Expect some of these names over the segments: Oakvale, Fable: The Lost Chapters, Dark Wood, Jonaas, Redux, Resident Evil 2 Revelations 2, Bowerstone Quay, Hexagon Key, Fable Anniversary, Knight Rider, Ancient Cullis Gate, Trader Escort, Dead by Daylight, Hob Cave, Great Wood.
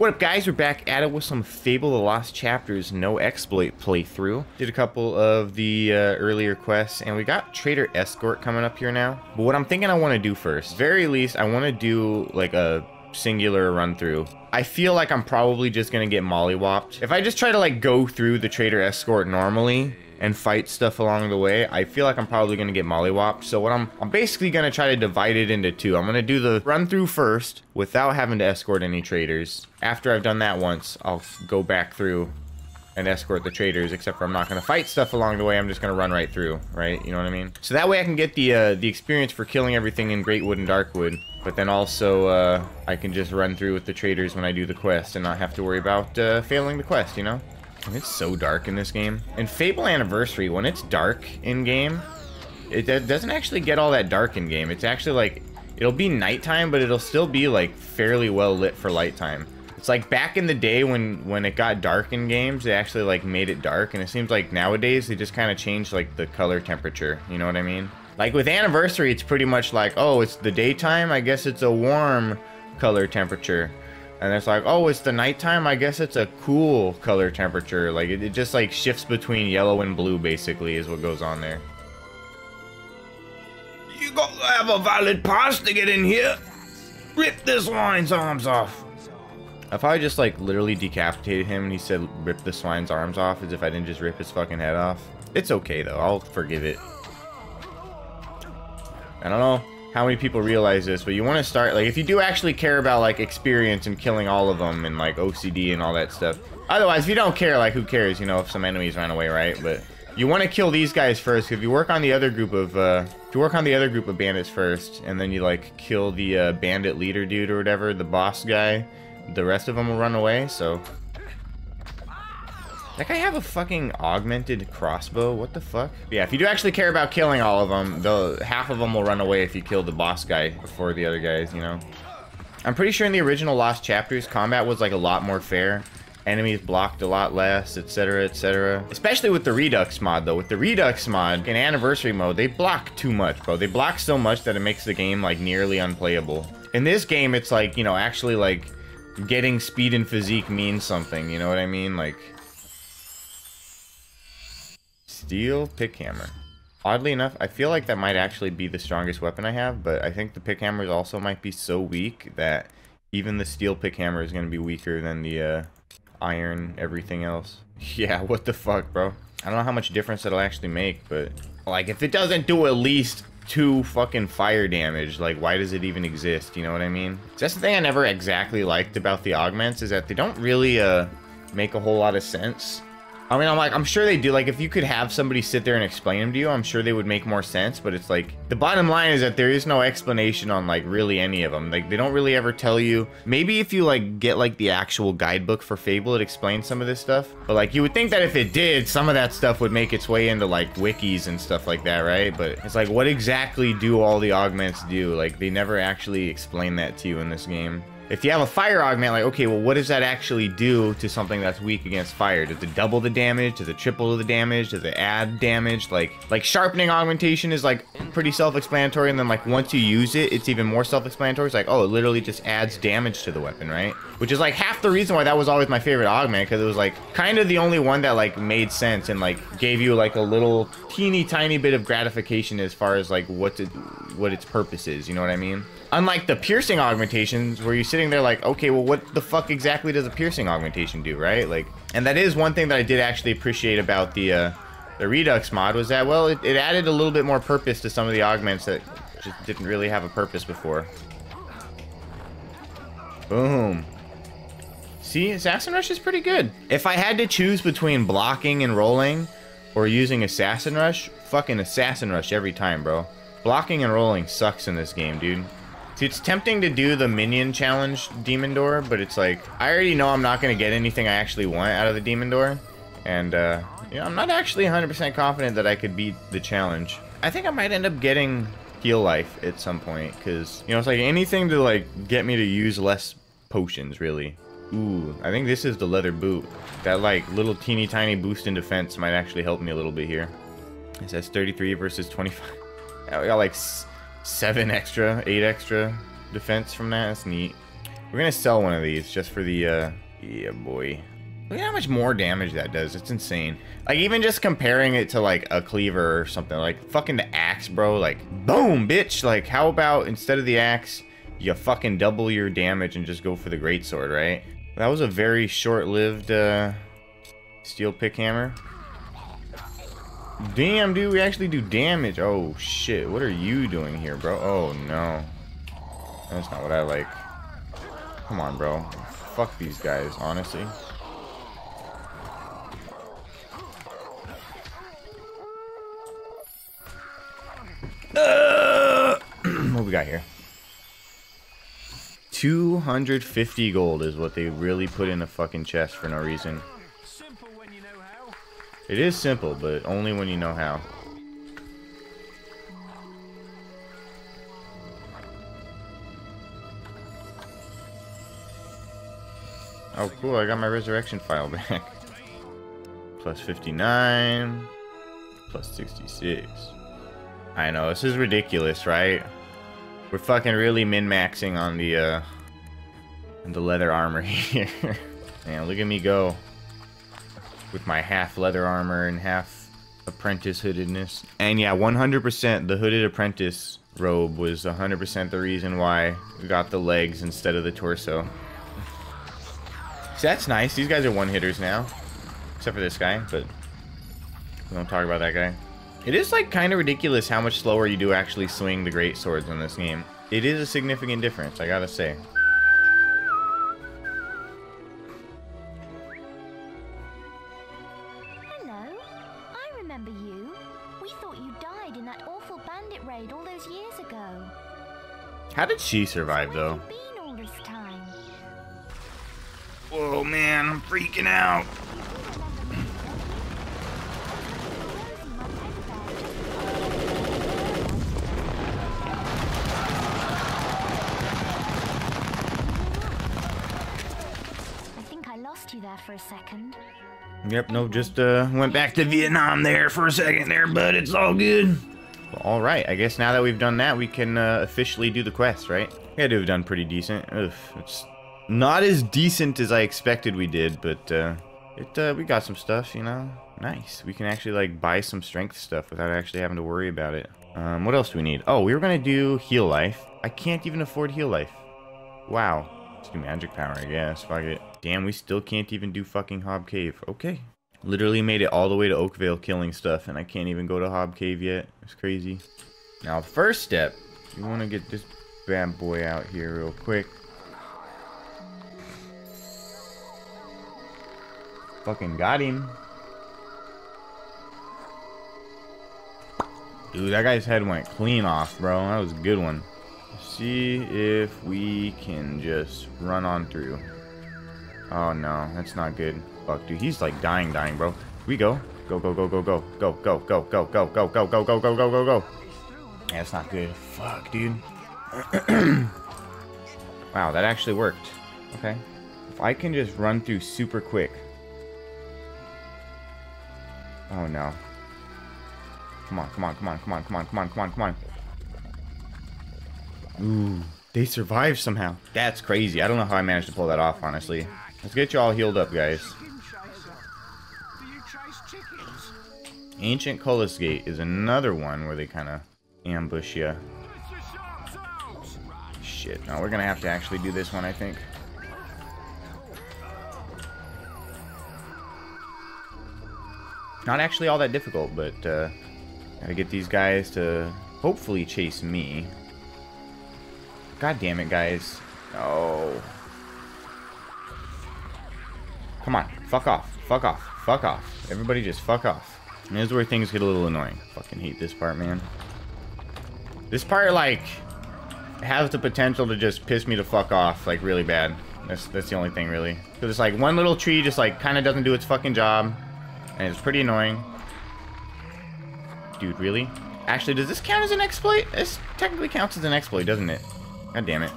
What up, guys? We're back at it with some Fable: The Lost Chapters no exploit playthrough. Did a couple of the earlier quests, and we got Trader Escort coming up here now. But what I'm thinking I want to do first, very least, I want to do like a singular run through. I feel like I'm probably just gonna get mollywopped if I just try to like go through the Trader Escort normally and fight stuff along the way. I feel like I'm probably gonna get mollywopped. So what I'm basically gonna try to divide it into two. I'm gonna do the run through first without having to escort any traders. After I've done that once, I'll go back through and escort the traders, except for I'm not gonna fight stuff along the way. I'm just gonna run right through, right? You know what I mean? So that way I can get the experience for killing everything in Great Wood and Dark Wood, but then also I can just run through with the traders when I do the quest and not have to worry about failing the quest, you know? It's so dark in this game. In Fable Anniversary, when it's dark in-game, it doesn't actually get all that dark in-game. It's actually like, it'll be nighttime, but it'll still be like fairly well lit for light time. It's like back in the day when it got dark in games, they actually like made it dark, and it seems like nowadays they just kind of changed like the color temperature, you know what I mean? Like with Anniversary, it's pretty much like, oh, it's the daytime, I guess it's a warm color temperature. And it's like, oh, it's the nighttime, I guess it's a cool color temperature. Like, it just, like, shifts between yellow and blue, basically, is what goes on there. You gotta have a valid pass to get in here. Rip this swine's arms off. I probably just, like, literally decapitated him, and he said, rip the swine's arms off, as if I didn't just rip his fucking head off. It's okay, though. I'll forgive it. I don't know how many people realize this, but you want to start, like, if you do actually care about, like, experience and killing all of them and, like, OCD and all that stuff. Otherwise, if you don't care, like, who cares, you know, if some enemies run away, right? But you want to kill these guys first, because if you work on the other group of, bandits first, and then you, like, kill the, bandit leader dude or whatever, the boss guy, the rest of them will run away, so. That guy have a fucking augmented crossbow? What the fuck? Yeah, if you do actually care about killing all of them, half of them will run away if you kill the boss guy before the other guys, you know? I'm pretty sure in the original Lost Chapters, combat was like a lot more fair. Enemies blocked a lot less, etc, etc. Especially with the Redux mod, though. With the Redux mod, in Anniversary mode, they block too much, bro. They block so much that it makes the game like nearly unplayable. In this game, it's like, you know, actually like getting speed and physique means something, you know what I mean? Like, steel pick hammer. Oddly enough, I feel like that might actually be the strongest weapon I have, but I think the pick hammers also might be so weak that even the steel pick hammer is going to be weaker than the iron everything else. Yeah, what the fuck, bro? I don't know how much difference it'll actually make, but like if it doesn't do at least 2 fucking fire damage, like why does it even exist? You know what I mean? That's the thing I never exactly liked about the augments, is that they don't really make a whole lot of sense. I mean, I'm sure they do. Like, if you could have somebody sit there and explain them to you, I'm sure they would make more sense. But it's like, the bottom line is that there is no explanation on, like, really any of them. Like, they don't really ever tell you. Maybe if you, like, get, like, the actual guidebook for Fable, it explains some of this stuff. But, like, you would think that if it did, some of that stuff would make its way into, like, wikis and stuff like that, right? But it's like, what exactly do all the augments do? Like, they never actually explain that to you in this game. If you have a fire augment, like, okay, well, what does that actually do to something that's weak against fire? Does it double the damage? Does it triple the damage? Does it add damage? Like sharpening augmentation is, like, pretty self-explanatory, and then, like, once you use it, it's even more self-explanatory. It's like, oh, it literally just adds damage to the weapon, right? Which is, like, half the reason why that was always my favorite augment, because it was, like, kind of the only one that, like, made sense and, like, gave you, like, a little teeny tiny bit of gratification as far as, like, what its purpose is, you know what I mean? Unlike the piercing augmentations, where you're sitting there like, okay, well, what the fuck exactly does a piercing augmentation do, right? Like, and that is one thing that I did actually appreciate about the Redux mod, was that, well, it added a little bit more purpose to some of the augments that just didn't really have a purpose before. Boom. See, Assassin Rush is pretty good. If I had to choose between blocking and rolling or using Assassin Rush, fucking Assassin Rush every time, bro. Blocking and rolling sucks in this game, dude. See, it's tempting to do the minion challenge Demon Door, but it's like, I already know I'm not going to get anything I actually want out of the Demon Door. And, you know, I'm not actually 100% confident that I could beat the challenge. I think I might end up getting Heal Life at some point, because, you know, it's like anything to, like, get me to use less potions, really. Ooh, I think this is the leather boot. That, like, little teeny tiny boost in defense might actually help me a little bit here. It says 33 versus 25. Yeah, we got, like, 8 extra defense from that. That's neat. We're gonna sell one of these just for the, yeah, boy. Look at how much more damage that does. It's insane. Like, even just comparing it to, like, a cleaver or something. Like, fucking the axe, bro. Like, boom, bitch. Like, how about instead of the axe, you fucking double your damage and just go for the greatsword, right? That was a very short-lived, steel pick hammer. Damn, dude, we actually do damage. Oh, shit. What are you doing here, bro? Oh, no. That's not what I like. Come on, bro. Fuck these guys, honestly. What we got here? 250 gold is what they really put in the fucking chest for no reason. It is simple, but only when you know how. Oh, cool. I got my resurrection file back. Plus 59. Plus 66. I know. This is ridiculous, right? We're fucking really min-maxing on the leather armor here. Man, look at me go. With my half leather armor and half apprentice hoodedness. And yeah, 100% the hooded apprentice robe was 100% the reason why we got the legs instead of the torso. See, that's nice. These guys are one-hitters now. Except for this guy, but we don't talk about that guy. It is, like, kind of ridiculous how much slower you do actually swing the great swords in this game. It is a significant difference, I gotta say. How did she survive, though? Whoa, man, I'm freaking out. I think I lost you there for a second. Yep, no, just went back to Vietnam there for a second there, but it's all good. Alright, I guess now that we've done that, we can officially do the quest, right? Yeah, we've done pretty decent. Oof, it's not as decent as I expected we did, but we got some stuff, you know? Nice. We can actually, like, buy some strength stuff without actually having to worry about it. What else do we need? Oh, we were gonna do heal life. I can't even afford heal life. Wow. Let's do magic power, I guess. Fuck it. Damn, we still can't even do fucking Hob Cave. Okay. Literally made it all the way to Oakvale killing stuff, and I can't even go to Hob Cave yet. It's crazy. Now, first step, you want to get this bad boy out here real quick. Fucking got him. Dude, that guy's head went clean off, bro. That was a good one. Let's see if we can just run on through. Oh, no. That's not good. Fuck, dude, he's like dying, bro. We go. Go. Yeah, that's not good. Fuck, dude. Wow, that actually worked. Okay. If I can just run through super quick. Oh no. Come on. Ooh, they survived somehow. That's crazy. I don't know how I managed to pull that off, honestly. Let's get you all healed up, guys. Ancient Cullis Gate is another one where they kind of ambush you. Shit, no, we're going to have to actually do this one, I think. Not actually all that difficult, but gotta get these guys to hopefully chase me. God damn it, guys. No. Come on, fuck off. Everybody just fuck off. And this is where things get a little annoying. Fucking hate this part, man. This part, like, has the potential to just piss me the fuck off, like, really bad. That's the only thing, really. Because it's like one little tree just, like, kind of doesn't do its fucking job. And it's pretty annoying. Dude, really? Actually, does this count as an exploit? This technically counts as an exploit, doesn't it? God damn it.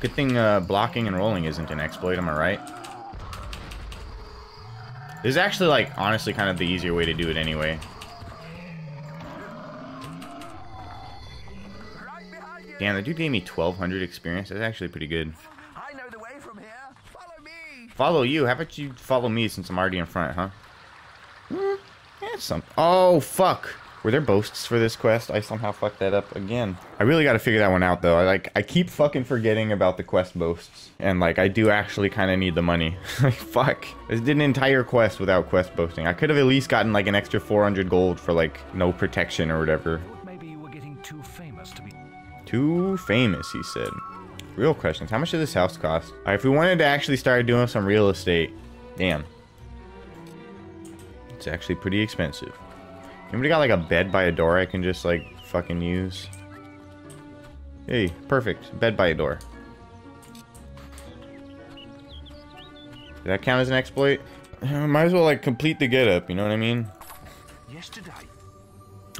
Good thing blocking and rolling isn't an exploit, am I right? This is actually, like, honestly kind of the easier way to do it anyway. Damn, that dude gave me 1,200 experience. That's actually pretty good. I know the way from here. Follow me. Follow you? How about you follow me since I'm already in front, huh? That's something. Oh, fuck. Were there boasts for this quest? I somehow fucked that up again. I really gotta figure that one out, though. I keep fucking forgetting about the quest boasts. And, like, I do actually kind of need the money. Like, fuck. I did an entire quest without quest boasting. I could have at least gotten, like, an extra 400 gold for, like, no protection or whatever. Maybe you were getting too famous to be... Too famous, he said. Real questions. How much did this house cost? All right, if we wanted to actually start doing some real estate... Damn. It's actually pretty expensive. Anybody got like a bed by a door I can just like fucking use? Hey, perfect. Bed by a door. Did that count as an exploit? Might as well like complete the getup, you know what I mean? Yesterday.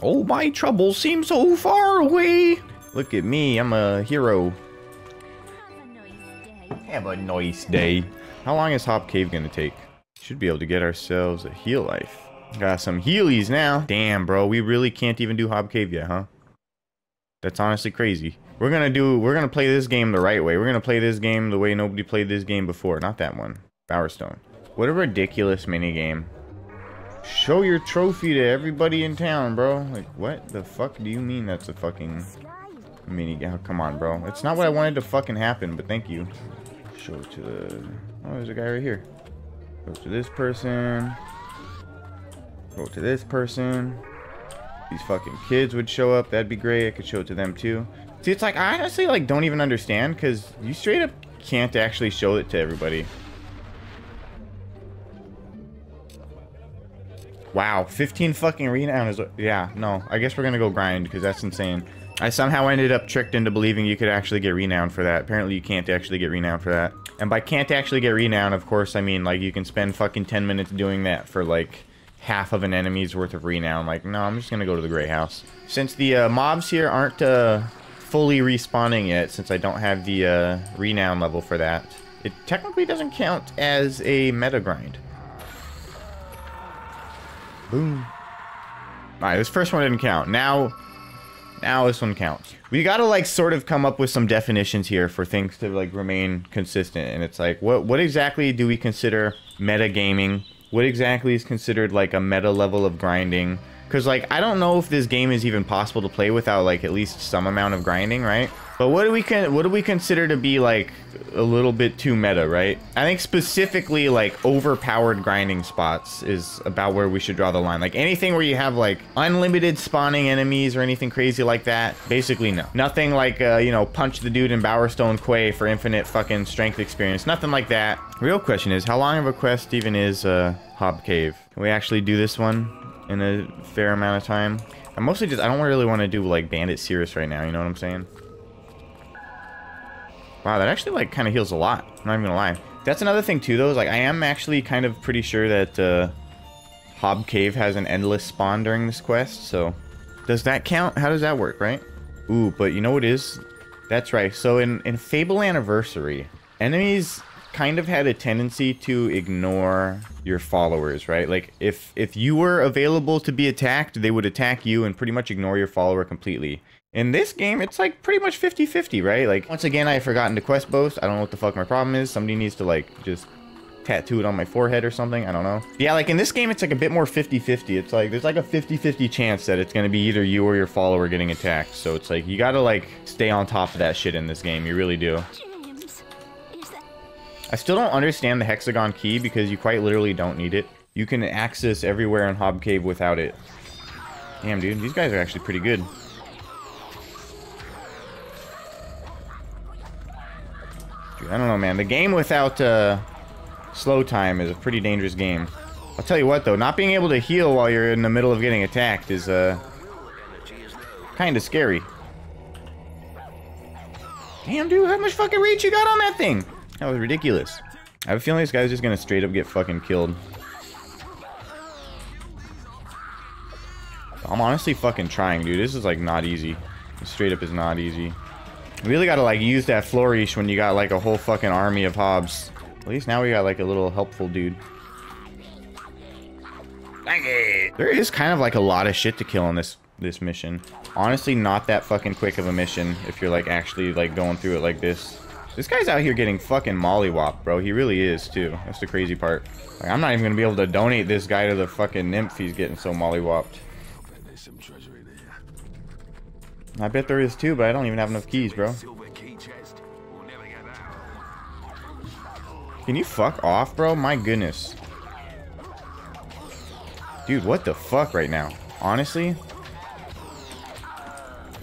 Oh, my troubles seem so far away. Look at me, I'm a hero. Have a nice day. How long is Hob Cave gonna take? Should be able to get ourselves a heal life. Got some healies now. Damn, bro, we really can't even do Hob Cave yet, huh? That's honestly crazy. We're gonna play this game the right way. We're gonna play this game the way nobody played this game before. Not that one. Bowerstone. What a ridiculous minigame. Show your trophy to everybody in town, bro. Like, what the fuck do you mean that's a fucking minigame? Oh, come on, bro. It's not what I wanted to fucking happen, but thank you. Show it to the... Oh, there's a guy right here. Go to this person. Go to this person. These fucking kids would show up. That'd be great. I could show it to them too. See, it's like I honestly like don't even understand because you straight up can't actually show it to everybody. Wow, 15 fucking renowners. Yeah, no. I guess we're gonna go grind because that's insane. I somehow ended up tricked into believing you could actually get renown for that. Apparently you can't actually get renown for that. And by can't actually get renown, of course, I mean like you can spend fucking 10 minutes doing that for like half of an enemy's worth of renown. Like, no, I'm just gonna go to the Grey House. Since the mobs here aren't fully respawning yet, since I don't have the renown level for that, it technically doesn't count as a meta grind. Boom. All right, this first one didn't count. Now this one counts. We gotta like sort of come up with some definitions here for things to like remain consistent. And it's like, what exactly do we consider meta gaming? What exactly is considered like a meta level of grinding? Because like, I don't know if this game is even possible to play without like at least some amount of grinding, right? But what do we consider to be like a little bit too meta, right? I think specifically like overpowered grinding spots is about where we should draw the line. Like anything where you have like unlimited spawning enemies or anything crazy like that, basically no. Nothing like, you know, punch the dude in Bowerstone Quay for infinite fucking strength experience. Nothing like that. Real question is, how long of a quest even is Hob Cave? Can we actually do this one in a fair amount of time? I mostly just, I don't really want to do like Bandit Serious right now, you know what I'm saying? Wow, that actually like kind of heals a lot, I'm not even gonna lie. That's another thing too though, is like I am actually kind of pretty sure that Hob Cave has an endless spawn during this quest, so. Does that count? How does that work, right? Ooh, but you know what is? That's right, so in Fable Anniversary, enemies kind of had a tendency to ignore your followers, right? Like if you were available to be attacked, they would attack you and pretty much ignore your follower completely. In this game, it's like pretty much 50-50, right? Like once again, I had forgotten to quest boast. I don't know what the fuck my problem is. Somebody needs to like just tattoo it on my forehead or something. I don't know. Yeah, like in this game, it's like a bit more 50-50. It's like there's like a 50-50 chance that it's gonna be either you or your follower getting attacked. So it's like you gotta like stay on top of that shit in this game. You really do. I still don't understand the Hexagon Key because you quite literally don't need it. You can access everywhere in Hob Cave without it. Damn, dude, these guys are actually pretty good. Dude, I don't know, man. The game without slow time is a pretty dangerous game. I'll tell you what, though. Not being able to heal while you're in the middle of getting attacked is kind of scary. Damn, dude, how much fucking reach you got on that thing? That was ridiculous. I have a feeling this guy's just gonna straight up get fucking killed. I'm honestly fucking trying, dude. This is like not easy. This straight up is not easy. You really gotta like use that flourish when you got like a whole fucking army of hobs. At least now we got like a little helpful dude. Dang it. There is kind of like a lot of shit to kill on this mission. Honestly, not that fucking quick of a mission if you're like actually like going through it like this. This guy's out here getting fucking mollywopped, bro. He really is too. That's the crazy part. Like, I'm not even gonna be able to donate this guy to the fucking nymph. He's getting so mollywopped. There's some treasure in there. I bet there is too, but I don't even have enough keys, bro. Can you fuck off, bro? My goodness. Dude, what the fuck right now? Honestly?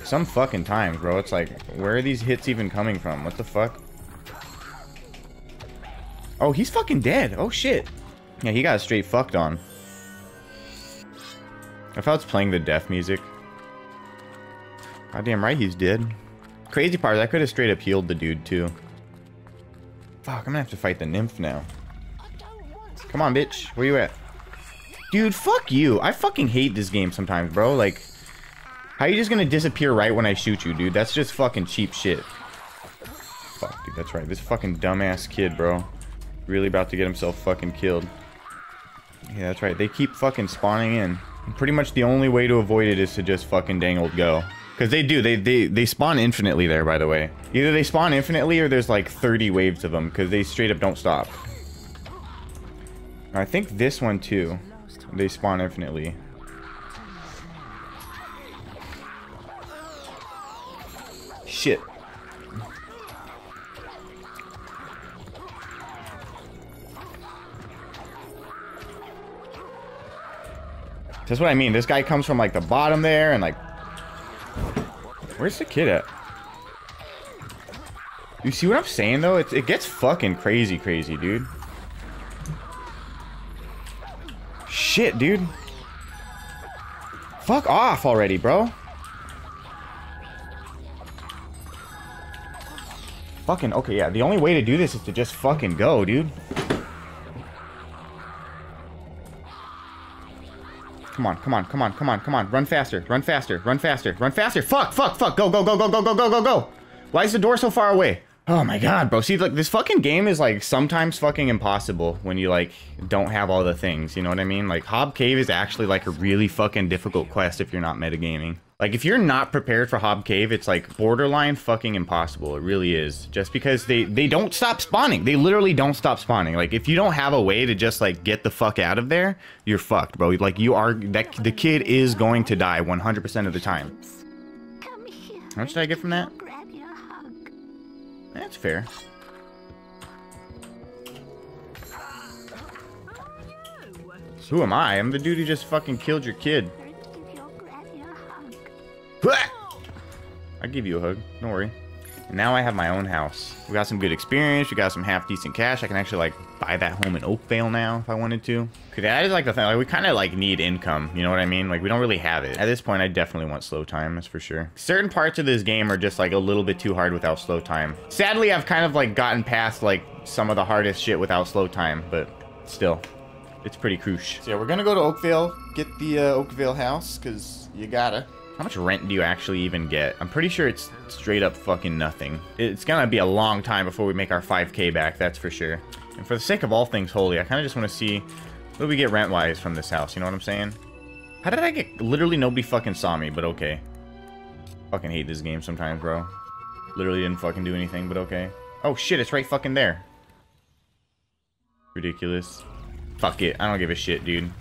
Some fucking times, bro. It's like, where are these hits even coming from? What the fuck? Oh, he's fucking dead. Oh, shit. Yeah, he got straight fucked on. I thought it's playing the death music. Goddamn right he's dead. Crazy part is I could have straight up healed the dude, too. Fuck, I'm gonna have to fight the nymph now. Come on, bitch. Where you at? Dude, fuck you. I fucking hate this game sometimes, bro. Like... how are you just gonna disappear right when I shoot you, dude? That's just fucking cheap shit. Fuck, dude, that's right. This fucking dumbass kid, bro. Really about to get himself fucking killed. Yeah, that's right. They keep fucking spawning in. And pretty much the only way to avoid it is to just fucking dang old go. Because they do. They spawn infinitely there, by the way. Either they spawn infinitely or there's like 30 waves of them. Because they straight up don't stop. I think this one, too. They spawn infinitely. Shit. That's what I mean. This guy comes from like the bottom there and like... where's the kid at? You see what I'm saying though? It gets fucking crazy, dude. Shit, dude. Fuck off already, bro. Fucking, okay, yeah, the only way to do this is to just fucking go, dude. Come on. Run faster. Fuck. Go. Why is the door so far away? Oh my god, bro. See, like, this fucking game is, like, sometimes fucking impossible when you, like, don't have all the things, you know what I mean? Like, Hob Cave is actually, like, a really fucking difficult quest if you're not metagaming. Like, if you're not prepared for Hob Cave, it's, like, borderline fucking impossible. It really is. Just because they don't stop spawning. They literally don't stop spawning. Like, if you don't have a way to just, like, get the fuck out of there, you're fucked, bro. Like, you are... that the kid is going to die 100% of the time. How much did I get from that? That's fair. Who am I? I'm the dude who just fucking killed your kid. I give you a hug. Don't worry. And now I have my own house. We got some good experience. We got some half-decent cash. I can actually, like, buy that home in Oakvale now if I wanted to. Cause that is, like, the thing. Like, we kind of, like, need income. You know what I mean? Like, we don't really have it. At this point, I definitely want slow time. That's for sure. Certain parts of this game are just, like, a little bit too hard without slow time. Sadly, I've kind of, like, gotten past, like, some of the hardest shit without slow time. But still, it's pretty crucial. So, yeah, we're gonna go to Oakvale. Get the Oakvale house. Cause you gotta. How much rent do you actually even get? I'm pretty sure it's straight up fucking nothing. It's gonna be a long time before we make our 5K back, that's for sure. And for the sake of all things holy, I kind of just want to see what do we get rent-wise from this house, you know what I'm saying? How did I get... literally nobody fucking saw me, but okay. Fucking hate this game sometimes, bro. Literally didn't fucking do anything, but okay. Oh shit, it's right fucking there. Ridiculous. Fuck it, I don't give a shit, dude.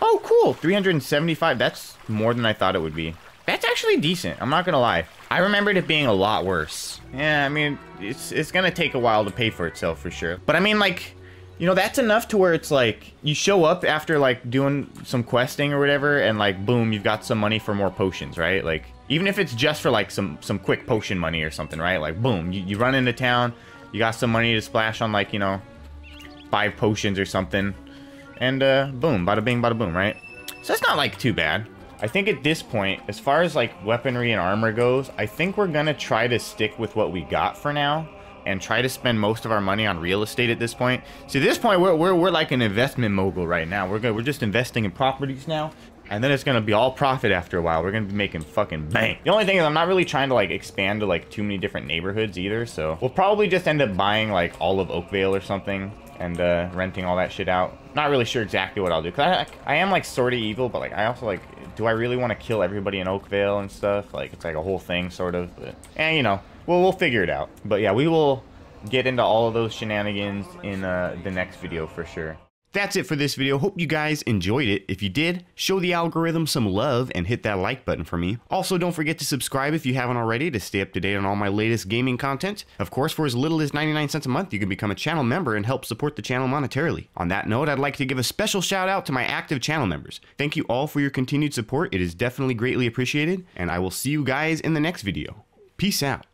Oh, cool! 375, that's more than I thought it would be. That's actually decent. I'm not gonna lie. I remembered it being a lot worse. Yeah, I mean, it's gonna take a while to pay for itself for sure. But I mean, like, you know, that's enough to where it's like, you show up after, like, doing some questing or whatever, and, like, boom, you've got some money for more potions, right? Like, even if it's just for, like, some quick potion money or something, right? Like, boom, you run into town, you got some money to splash on, like, you know, 5 potions or something, and, boom, bada bing, bada boom, right? So that's not, like, too bad. I think at this point, as far as, like, weaponry and armor goes, I think we're gonna try to stick with what we got for now and try to spend most of our money on real estate at this point. See, at this point, we're like an investment mogul right now. We're just investing in properties now, and then it's gonna be all profit after a while. We're gonna be making fucking bank. The only thing is I'm not really trying to, like, expand to, like, too many different neighborhoods either, so we'll probably just end up buying, like, all of Oakvale or something and renting all that shit out. Not really sure exactly what I'll do, because I am, like, sort of evil, but, like, I also, like, do I really want to kill everybody in Oakvale and stuff? Like, it's, like, a whole thing, sort of, but, and, you know, we'll figure it out. But, yeah, we will get into all of those shenanigans in the next video for sure. That's it for this video. Hope you guys enjoyed it. If you did, show the algorithm some love and hit that like button for me. Also, don't forget to subscribe if you haven't already to stay up to date on all my latest gaming content. Of course, for as little as 99 cents a month, you can become a channel member and help support the channel monetarily. On that note, I'd like to give a special shout out to my active channel members. Thank you all for your continued support. It is definitely greatly appreciated, and I will see you guys in the next video. Peace out.